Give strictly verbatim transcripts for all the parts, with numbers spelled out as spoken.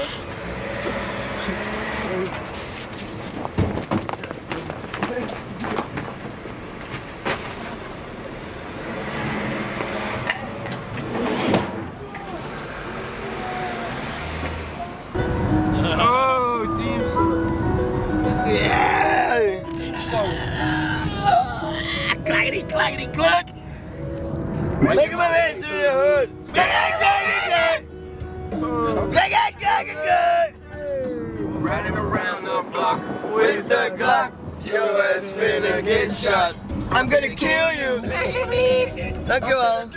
Oh, team so. Yeah, team so. Clackety, clackety, clack. Look at my head through the hood. Riding around the block with the Glock, your ass finna get shot. I'm gonna kill you. Thank you all.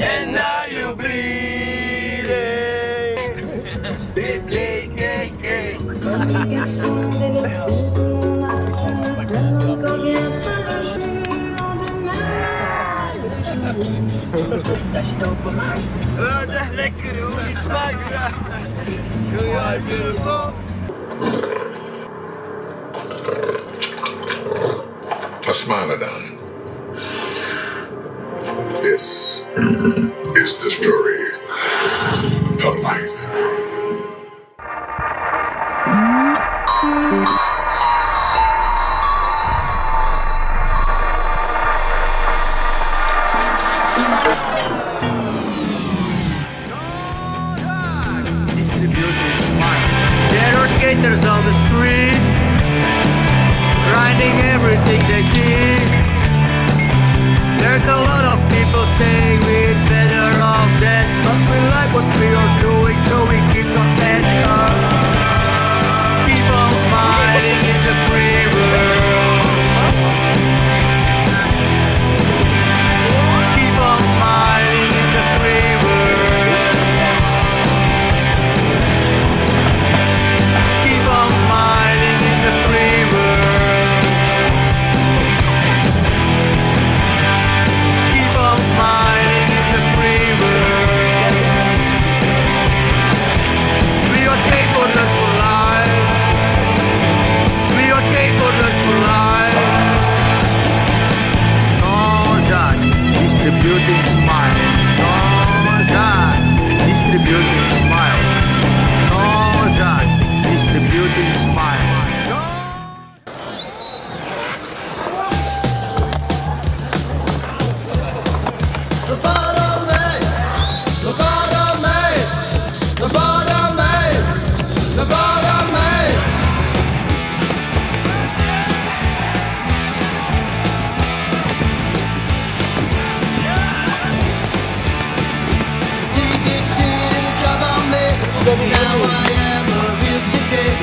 And now you're bleeding. They play gay gay. Oh, that's lekker, hoe die smaakt. You are beautiful. Tasmanadon. This is the story of life. Skaters on the streets, grinding everything they see. There's a lot of people saying we're better off dead, but we like what we are doing, so we keep on head up. People smiling in the free world. Keep on smiling in the free world. Distributing smile, oh God, distributing smile, oh God, distributing smile. The bottom man, the bottom man, the bottom man, the bottom man. Now I am a real chicken.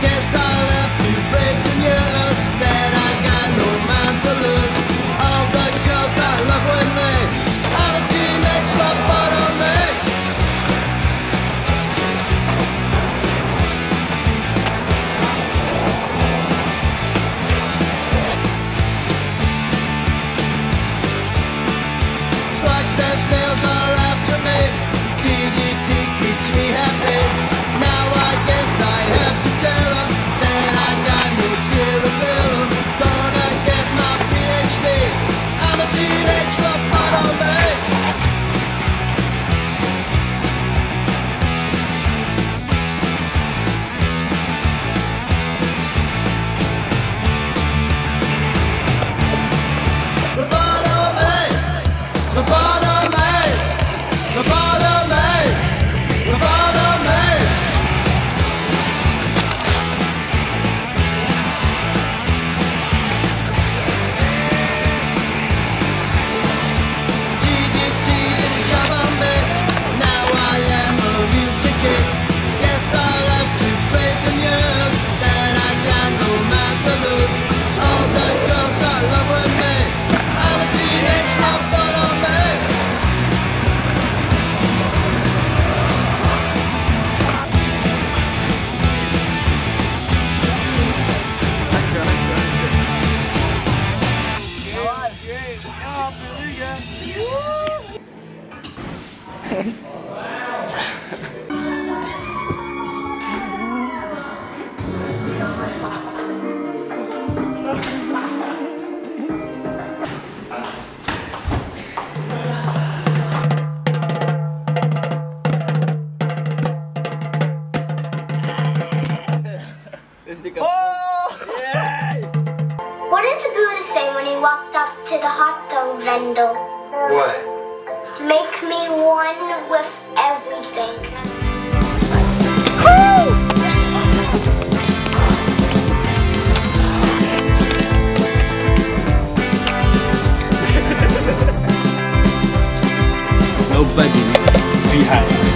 Guess I'll have to break the news that I got no man to lose. All the girls I love with me, I'm a teenage love bottom man. Trucks and snails are after me. D D T keeps me happy. Now walked up to the hot dog vendor. What? Make me one with everything. Woo! Nobody left behind.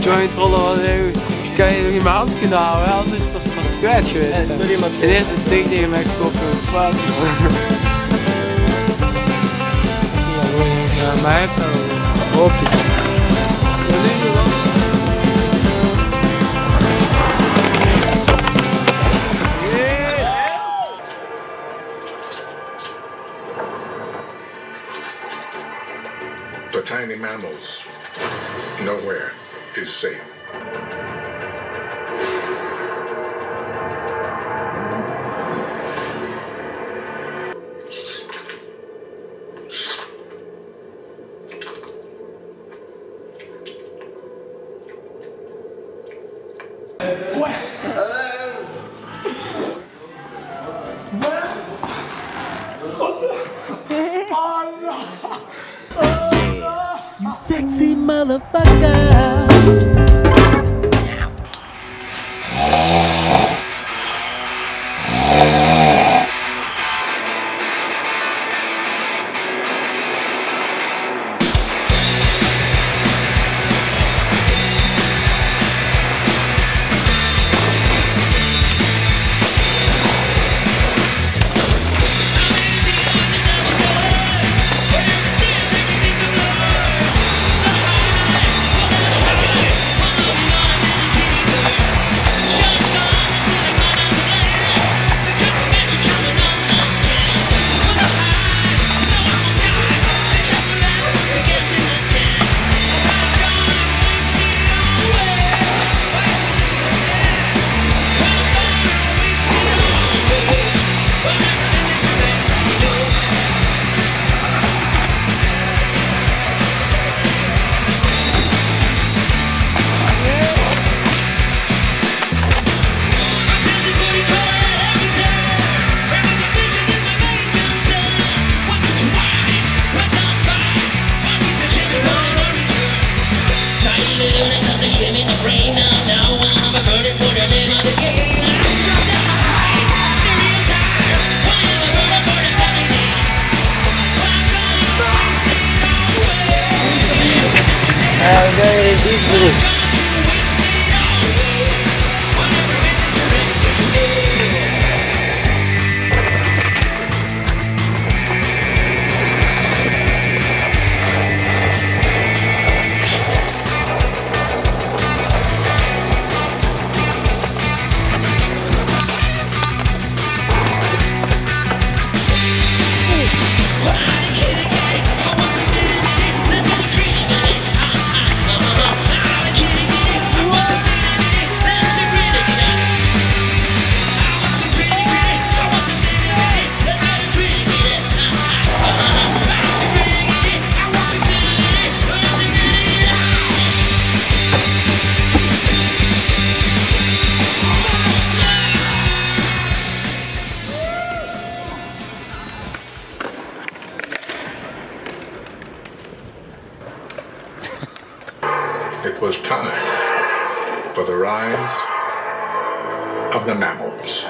Joint rollen was heel... Kan je nog in mijn hand kunnen houden, anders is dat vast kwijt geweest. Ja, sorry Matteo. En deze ding tegen mij kopen. Wat? Ja, maar hij heeft dat wel. Hoop ik. The tiny mammals. Nowhere is safe. You sexy motherfucker. it was time for the rise of the mammals.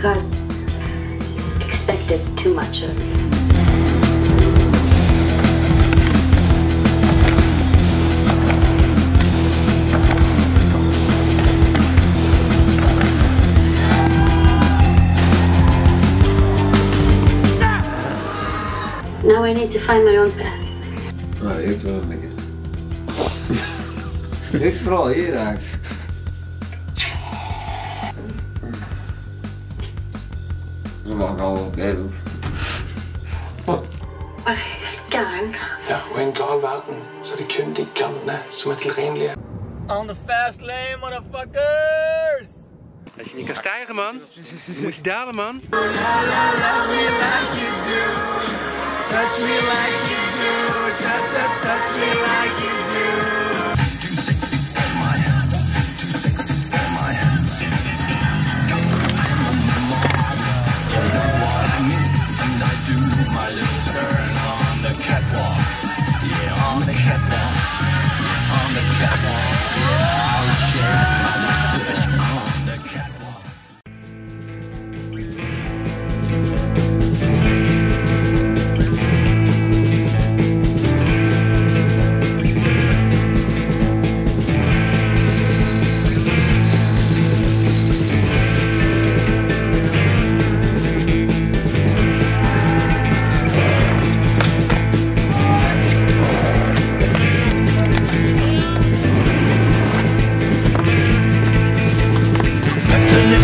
God expected too much of me. Now I need to find my own path. Well, you told me. It's wrong here, actually. Waar is het gaan? Ja, we in Galwaten, so die kunnen die gaan, ne? So met de on the fast lane, motherfuckers! Als je niet kan stijgen, man, moet je dalen, man. Touch me like you do, touch me like you do.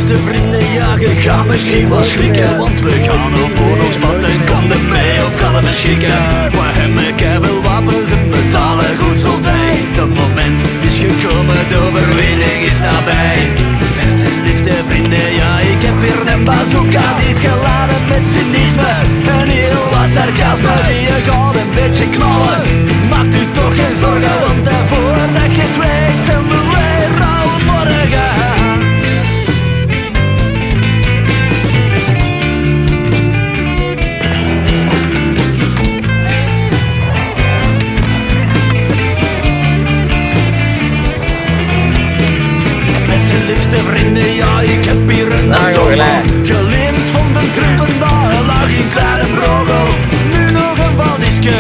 De vrienden jagen, gaan misschien wel schrikken, want we gaan op oorlogspad en kan er mee of kan er beschikken. We hebben keiveel wapens en betalen goed soldij. Dat moment is gekomen, de overwinning is nabij. Beste liefste vrienden, ja, ik heb weer de bazooka, die is geladen met cynisme en heel wat sarcasme. Die je gaat een beetje knallen, maakt u toch geen zorgen, want daarvoor dat je het weet zijn we weer al morgen. Liefste vrienden, ja, ik heb hier een atoomman geleend van de trippendaal, lag in kleine brogel. Nu nog een valdiske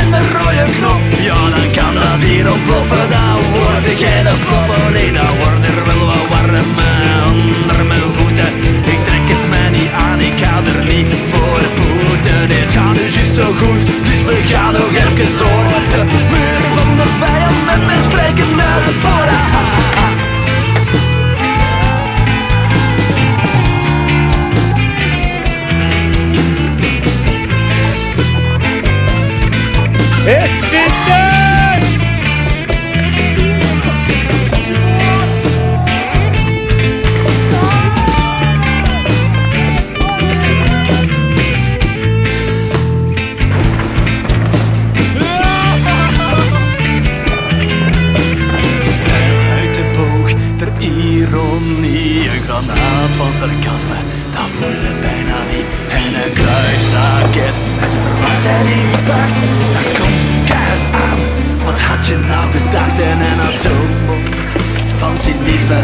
en de rode knop. Ja, dan kan dat hier ontploffen, dan word ik geen floppen. Nee, dan word er wel wat warm onder mijn voeten. Ik trek het mij niet aan, ik ga er niet voor boeten. Het gaat nu juist zo goed, dus we gaan nog even door. De muur van de vijand met mijn sprekende bora. It's business! Uit de boog der ironie, een granaat van sarcasme, dat voelde bijna niet. En een kruisraket met verwacht en impact, dat komt keihard aan. Wat had je nou gedacht? En een atoombom van cynisme,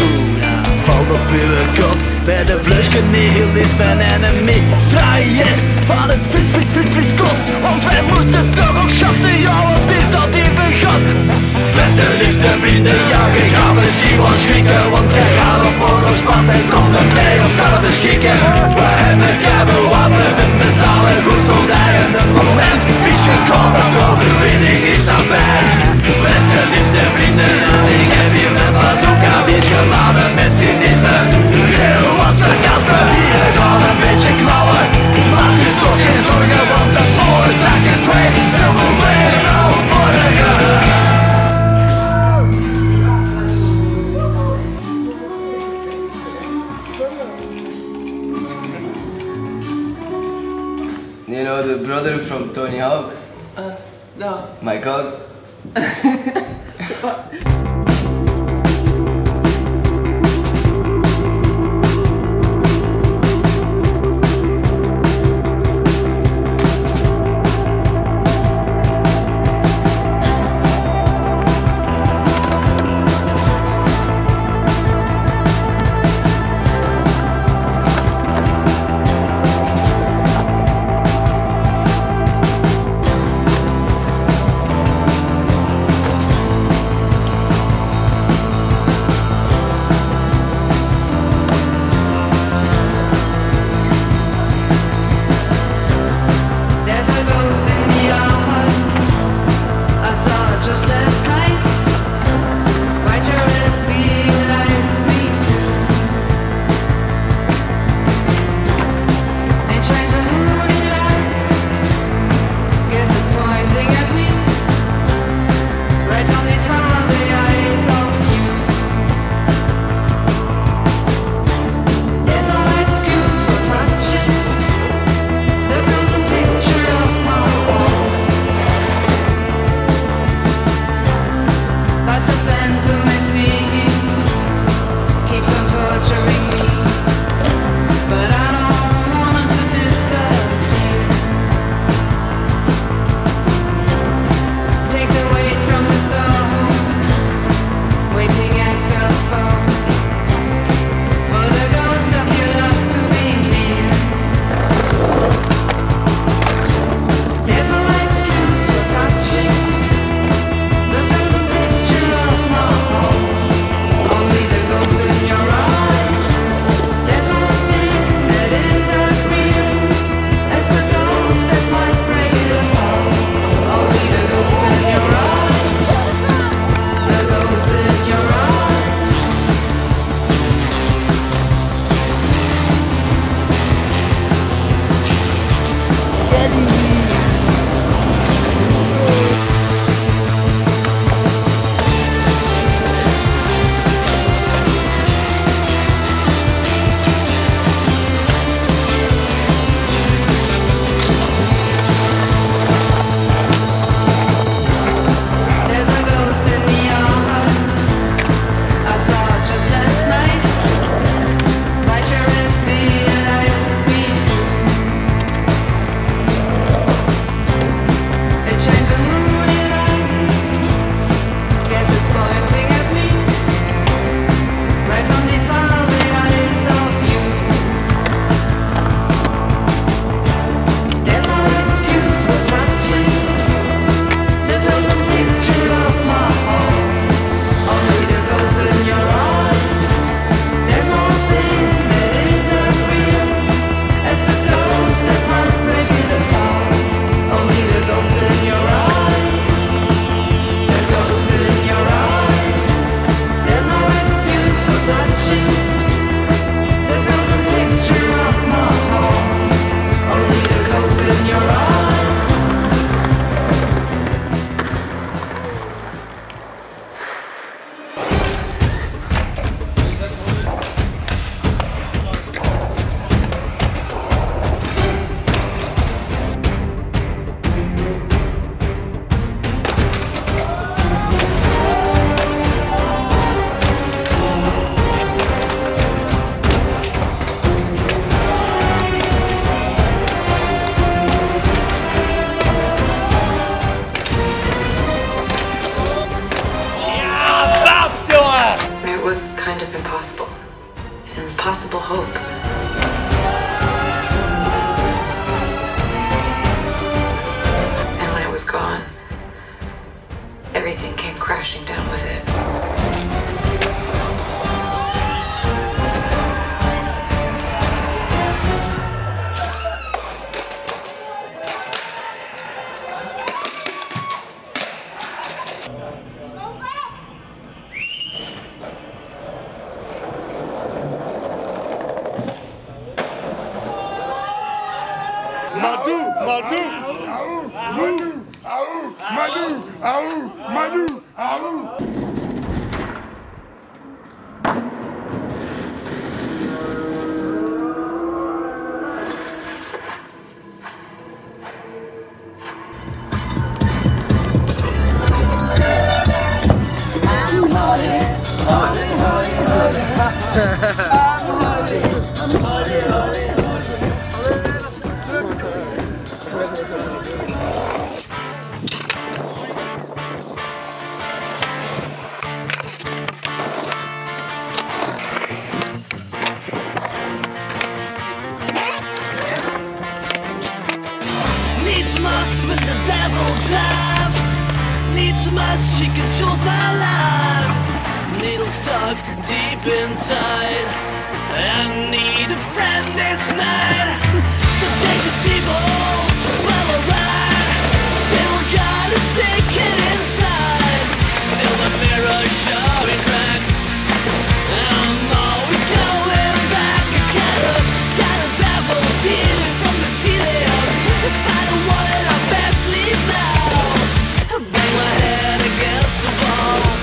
oeh, dat valt op uw kop. Met een vlusje nihilisme en een mitraillet van het friet, friet, friet, friet kot. Want wij moeten toch ook schaften, ja, wat is dat hier begon? Beste liefste vrienden, ja, je gaat misschien wel schrikken, want je gaat op oorlogspad en komt er mee of gaat het beschikken. We hebben keiveel wapens en betalen goed soldaten. Het moment is gekomen, de overwinning is nabij. Beste liefste vrienden, ik heb hier mijn bazooka, die is geladen met cynisme. Heel wat sarcasme. brother from Tony Hawk? Uh, no. My God. Possible hope. Madou, Madou, Aou, Madou, Aou, Madou, Aou, Madou, Aou. Needs must when the devil drives. Needs must, she controls my life. Needle stuck deep inside. I need a friend this night. Temptation's evil, well alright. Still gotta stick it inside. Till the mirror showing cracks. I'm always going back. I gotta, got a devil dealing from the ceiling. If I don't want it, I best leave now. I bang my head against the wall.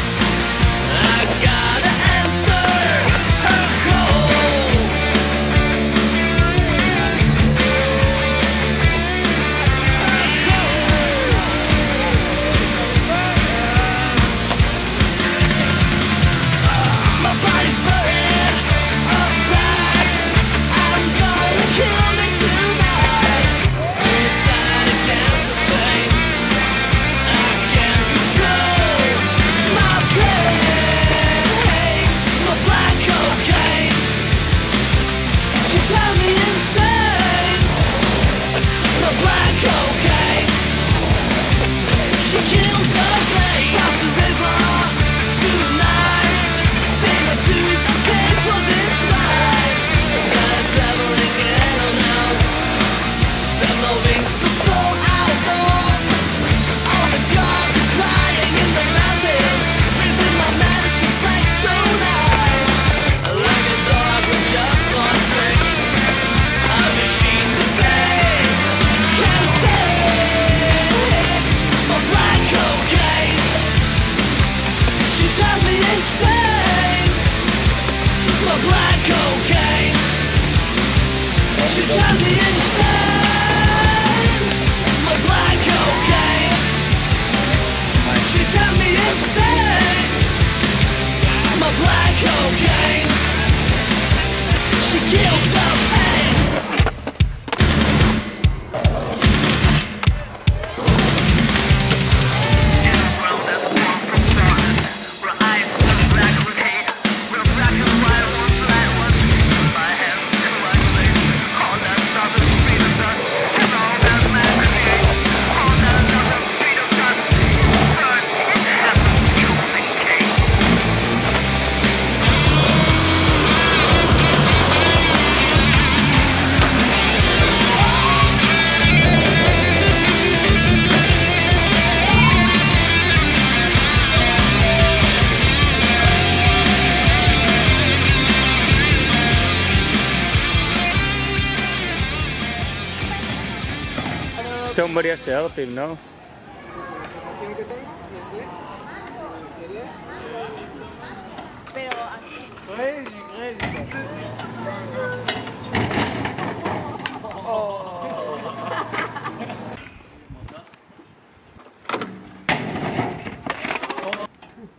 Somebody has to help him, no?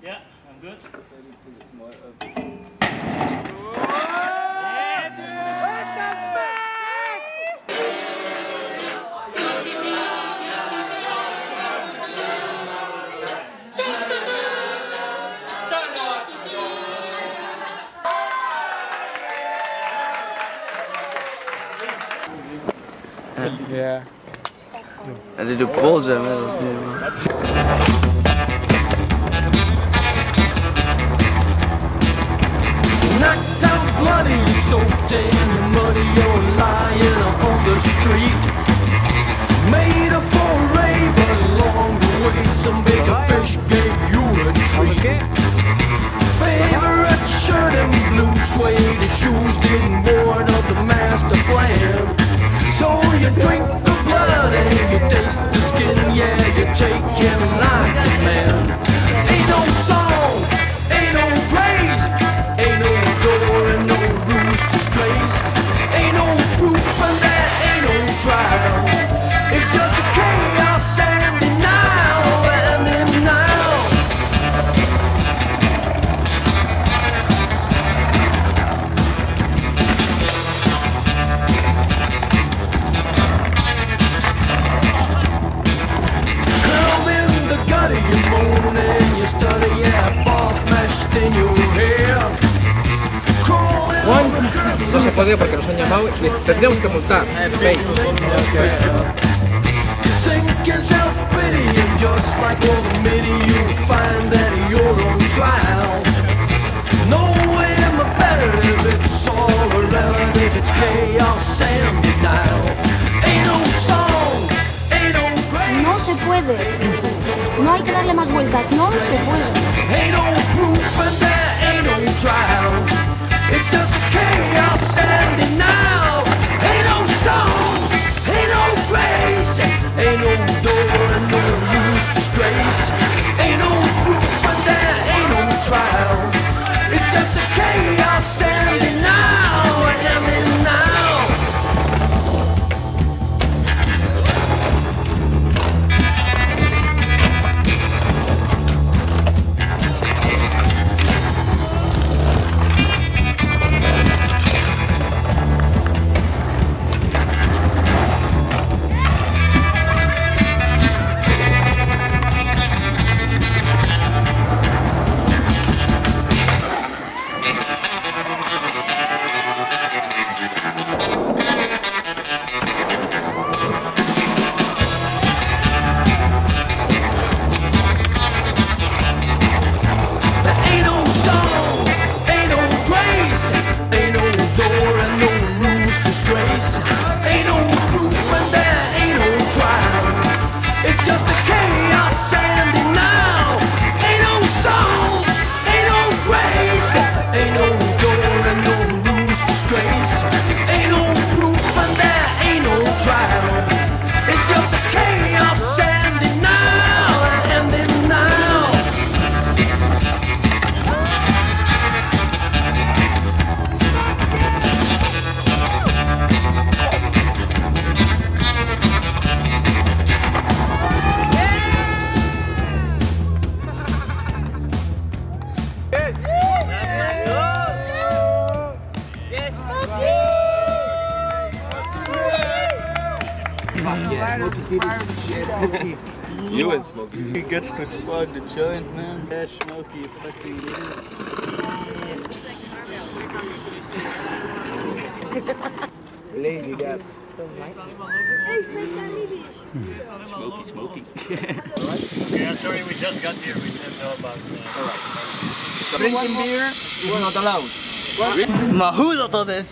Yeah, I'm good. Yeah. I did a pole jam, that was new. Knocked out bloody, so damn muddy, you're lying on the street. Made a foray, but along the way, some bigger fish gave you a treat. Favorite shirt and blue suede shoes didn't warn of the master plan. So you drink the blood and you taste the skin, yeah, you take it like a man. Ain't no song, ain't no grace, ain't no door and no rules to strays. Ain't no proof and there ain't no trial. jodido porque nos han llamado y les tendríamos que multar. No se puede. No hay que darle más vueltas. No se puede. It's just chaos and denial. Ain't no song, ain't no grace, ain't no door and no use disgrace. Ain't no proof and there ain't no trial. It's just a chaos and denial, and denial. You and Smokey. He gets to spot the joint, man. Yeah, Smokey, you fucking idiot. Lazy guys. Smokey, Smokey. Yeah, sorry, we just got here. We didn't know about that. All right. Drinking beer is not allowed. Mahudo for this.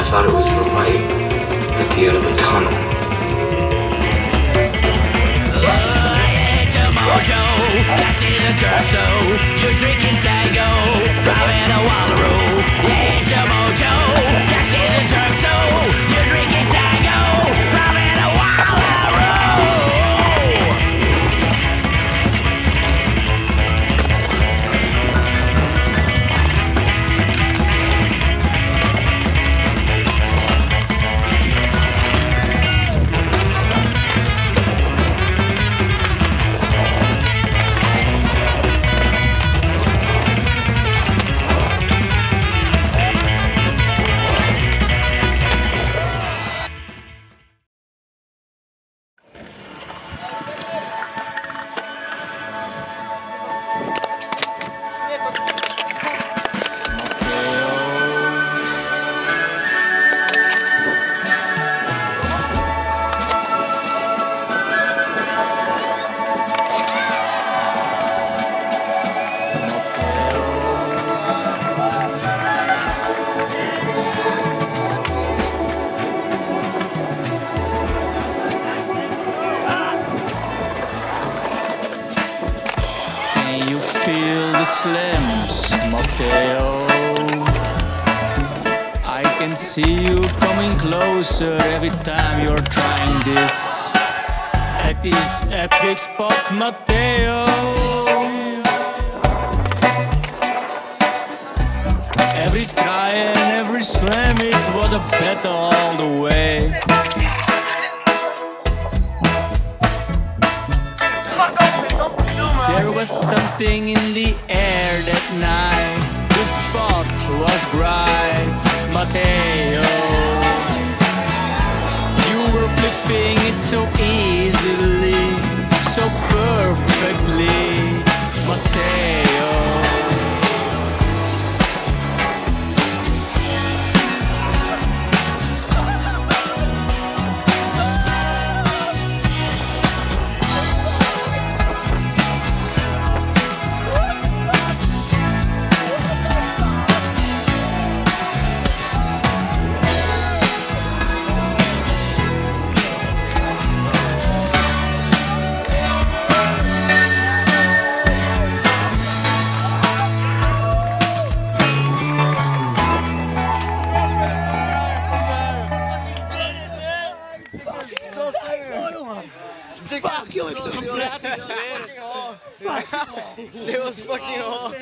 I thought it was the light at the end of a tunnel. I see the torso. You're drinking tango, driving a Wallaroo. It's a mojo. I see the torso. You're drinking tango, driving a Wallaroo. slims, Matteo. I can see you coming closer every time you're trying this. At this epic spot, Matteo. Every try and every slam, it was a battle all the way. There was something in the air that night. The spot was bright, Matteo. You were flipping it so easily, so perfectly, Matteo. Fuck you, it's so bad. It was fucking hot.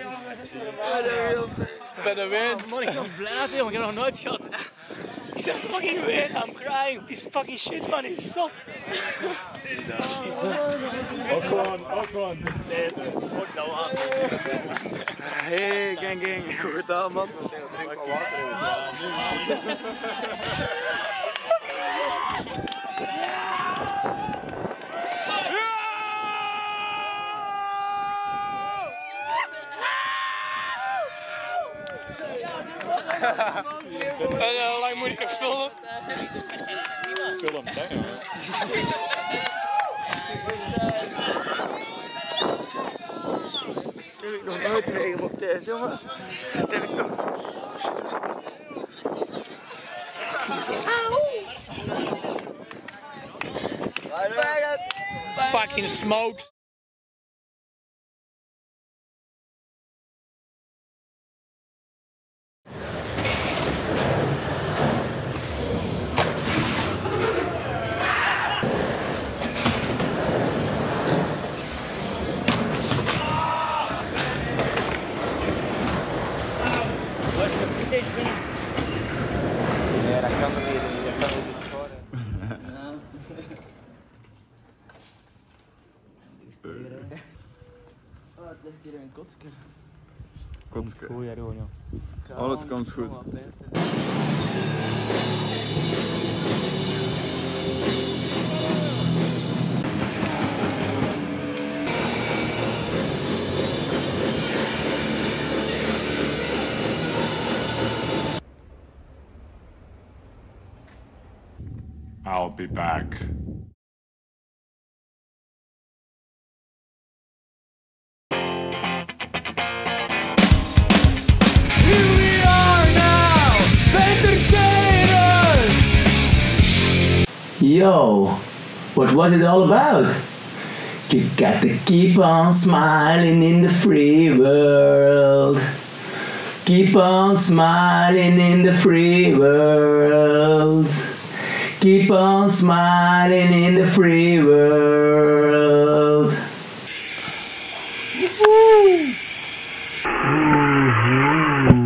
Bij de wind. Man, ik ben blij, jongen. Ik heb nog nooit gehad. Ik zeg fucking wind, I'm crying. This fucking shit, man, is zot. Ook gewoon, ook gewoon. Deze, ook nou aan. Hey, gang, gang. Goed gedaan, man. Drink wat water. Hoe lang moet ik het filmen? Film, denk ik. Dat heb ik nog nooit meegemaakt op deze, jongen. Dat heb ik nog. Fucking smoked. Het ligt hier een kotske. Kotske. Goed, ja, gewoon, ja. Alles komt goed. I'll be back. Yo, what was it all about? You got to keep on smiling in the free world. Keep on smiling in the free world. Keep on smiling in the free world. Woohoo!